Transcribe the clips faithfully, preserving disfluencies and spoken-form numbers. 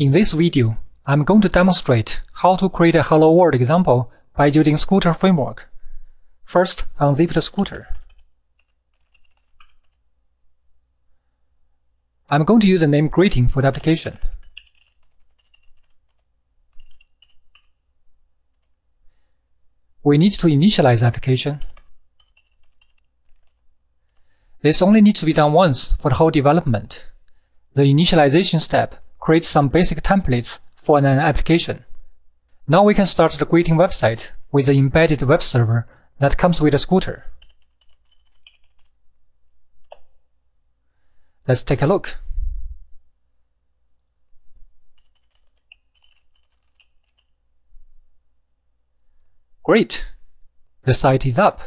In this video, I'm going to demonstrate how to create a Hello World example by using Scooter Framework. First, unzip the Scooter. I'm going to use the name greeting for the application. We need to initialize the application. This only needs to be done once for the whole development. The initialization step create some basic templates for an application. Now we can start the greeting website with the embedded web server that comes with a Scooter. Let's take a look. Great! The site is up.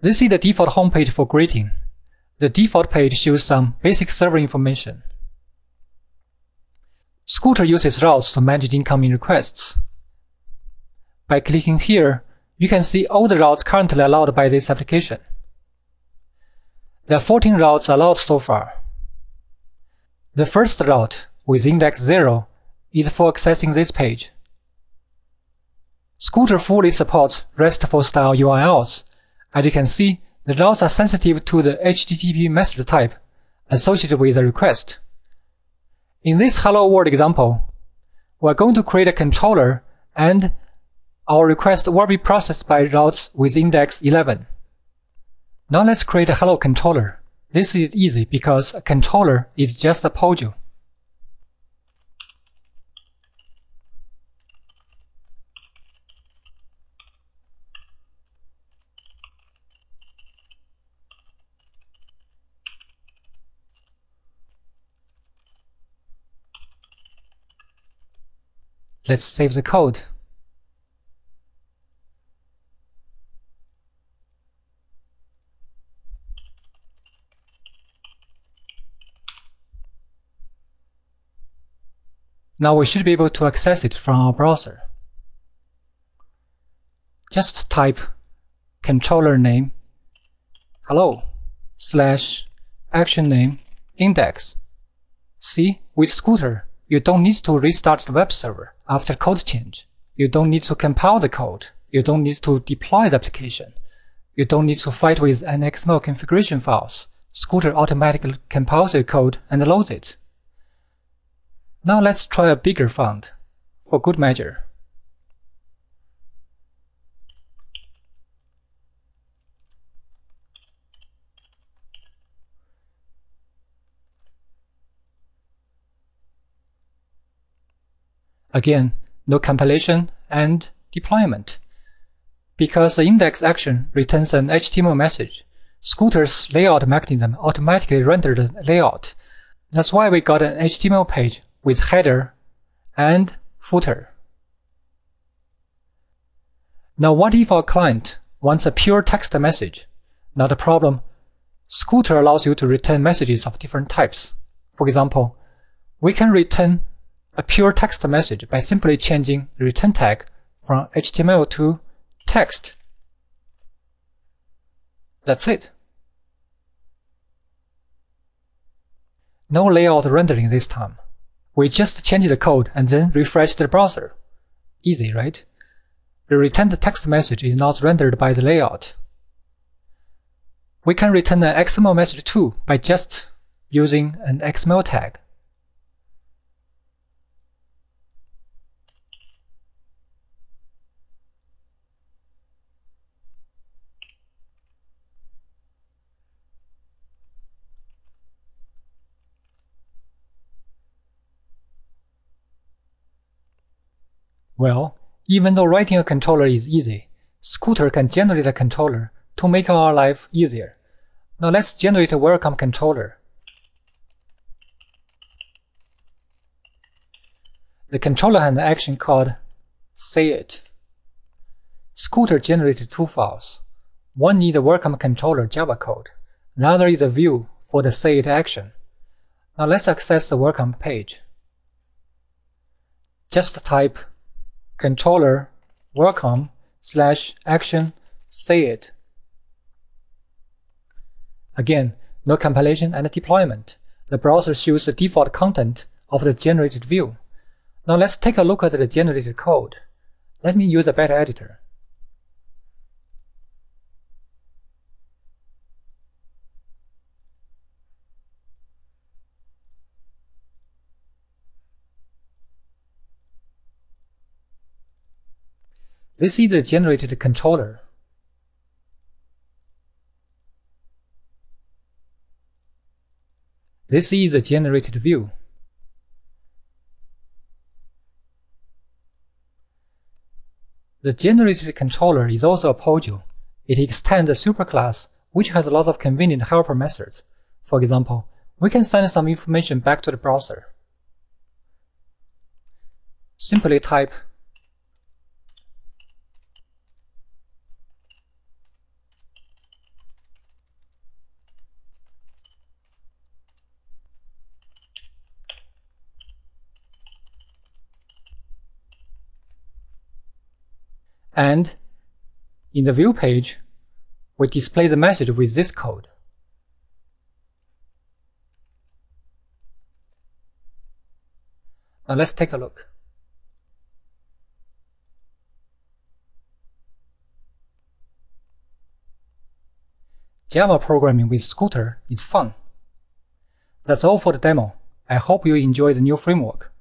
This is the default homepage for greeting. The default page shows some basic server information. Scooter uses routes to manage incoming requests. By clicking here, you can see all the routes currently allowed by this application. There are fourteen routes allowed so far. The first route, with index zero, is for accessing this page. Scooter fully supports RESTful-style U R Ls. As you can see, the routes are sensitive to the H T T P method type associated with the request. In this Hello World example, we are going to create a controller and our request will be processed by routes with index eleven. Now let's create a Hello controller. This is easy because a controller is just a module. Let's save the code. Now we should be able to access it from our browser. Just type controller name hello slash action name index. See, with Scooter, you don't need to restart the web server after code change. You don't need to compile the code. You don't need to deploy the application. You don't need to fight with an X M L configuration files. Scooter automatically compiles your code and loads it. Now let's try a bigger font, for good measure. Again, no compilation and deployment. Because the index action returns an H T M L message, Scooter's layout mechanism automatically rendered the layout. That's why we got an H T M L page with header and footer. Now what if our client wants a pure text message? Not a problem. Scooter allows you to return messages of different types. For example, we can return a pure text message by simply changing the return tag from H T M L to text. That's it. No layout rendering this time. We just change the code and then refresh the browser. Easy, right? The returned text message is not rendered by the layout. We can return an X M L message too by just using an X M L tag. Well, even though writing a controller is easy, Scooter can generate a controller to make our life easier. Now let's generate a welcome controller. The controller has an action called say it. Scooter generated two files. One is the welcome controller Java code, the other is the view for the say it action. Now let's access the welcome page. just type controller welcome slash action say it. Again, no compilation and deployment. The browser shows the default content of the generated view. Now let's take a look at the generated code. Let me use a better editor. This is the generated controller. This is the generated view. The generated controller is also a module. It extends a superclass which has a lot of convenient helper methods. For example, we can send some information back to the browser. Simply type and in the view page, we display the message with this code. Now let's take a look. Java programming with Scooter is fun. That's all for the demo. I hope you enjoy the new framework.